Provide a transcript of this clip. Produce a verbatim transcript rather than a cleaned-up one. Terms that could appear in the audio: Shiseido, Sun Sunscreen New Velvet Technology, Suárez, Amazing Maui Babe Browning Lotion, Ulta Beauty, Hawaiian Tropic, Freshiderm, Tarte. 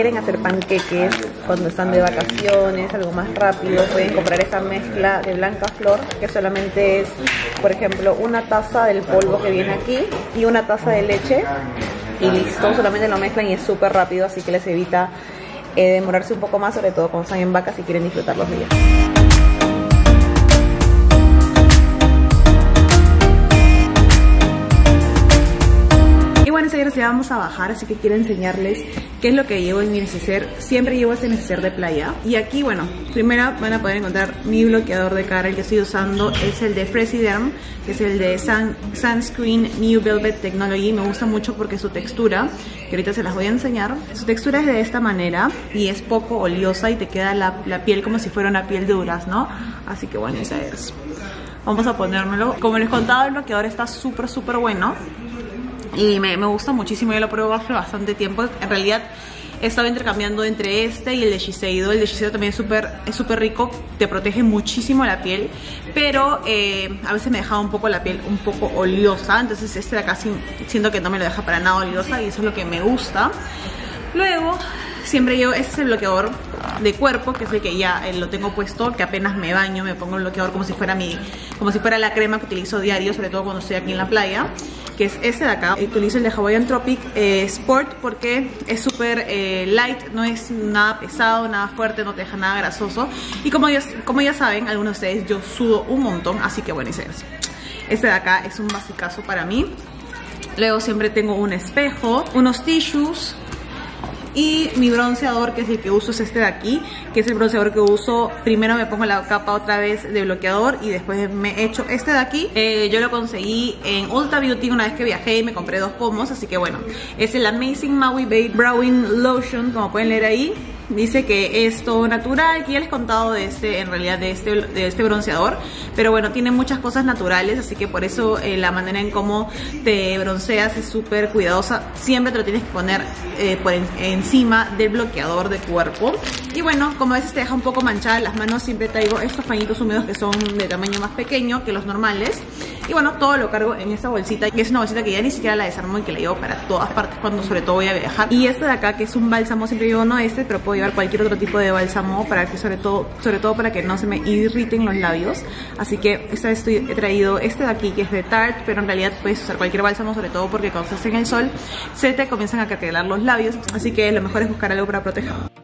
quieren hacer panqueques cuando están de vacaciones, algo más rápido, pueden comprar esa mezcla de blanca flor, que solamente es, por ejemplo, una taza del polvo que viene aquí y una taza de leche y listo, solamente lo mezclan y es súper rápido, así que les evita eh, demorarse un poco más, sobre todo cuando están en vaca, si quieren disfrutar los días. Vamos a bajar, así que quiero enseñarles qué es lo que llevo en mi neceser. Siempre llevo este neceser de playa y aquí, bueno, primero van a poder encontrar mi bloqueador de cara. El que estoy usando es el de Freshiderm, que es el de Sun Sunscreen New Velvet Technology. Me gusta mucho porque su textura, que ahorita se las voy a enseñar, su textura es de esta manera y es poco oleosa y te queda la, la piel como si fuera una piel de durazno, así que bueno, esa es. Vamos a ponérmelo. Como les contaba, el bloqueador está súper súper bueno y me, me gusta muchísimo. Yo lo pruebo hace bastante tiempo. En realidad he estado intercambiando entre este y el de Shiseido. El de Shiseido también es súper es súper rico, te protege muchísimo la piel, pero eh, a veces me dejaba un poco la piel un poco oleosa, entonces este de acá sin, siento que no me lo deja para nada oleosa y eso es lo que me gusta. Luego siempre llevo, este es el bloqueador de cuerpo, que es el que ya eh, lo tengo puesto, que apenas me baño me pongo el bloqueador como si fuera mi, como si fuera la crema que utilizo diario, sobre todo cuando estoy aquí en la playa, que es este de acá. Utilizo el de Hawaiian Tropic eh, Sport porque es súper eh, light, no es nada pesado, nada fuerte, no te deja nada grasoso. Y como ya, como ya saben, algunos de ustedes, yo sudo un montón, así que bueno, ese es. Este de acá es un basicazo para mí. Luego siempre tengo un espejo, unos tissues y mi bronceador, que es el que uso, es este de aquí, que es el bronceador que uso. Primero me pongo la capa otra vez de bloqueador y después me echo este de aquí. Eh, yo lo conseguí en Ulta Beauty una vez que viajé y me compré dos pomos, así que bueno. Es el Amazing Maui Babe Browning Lotion, como pueden leer ahí. Dice que es todo natural, que ya les he contado de este, en realidad de este, de este bronceador, pero bueno, tiene muchas cosas naturales, así que por eso eh, la manera en cómo te bronceas es súper cuidadosa. Siempre te lo tienes que poner eh, por en, encima del bloqueador de cuerpo. Y bueno, como a veces te deja un poco manchada las manos, siempre traigo estos pañitos húmedos que son de tamaño más pequeño que los normales. Y bueno, todo lo cargo en esta bolsita, que es una bolsita que ya ni siquiera la desarmo y que la llevo para todas partes cuando sobre todo voy a viajar. Y este de acá, que es un bálsamo, siempre llevo uno este, pero puedo llevar cualquier otro tipo de bálsamo para que sobre todo, sobre todo para que no se me irriten los labios. Así que esta vez estoy, he traído este de aquí, que es de Tarte, pero en realidad puedes usar cualquier bálsamo, sobre todo porque cuando estás en el sol se te comienzan a craquelar los labios, así que lo mejor es buscar algo para proteger.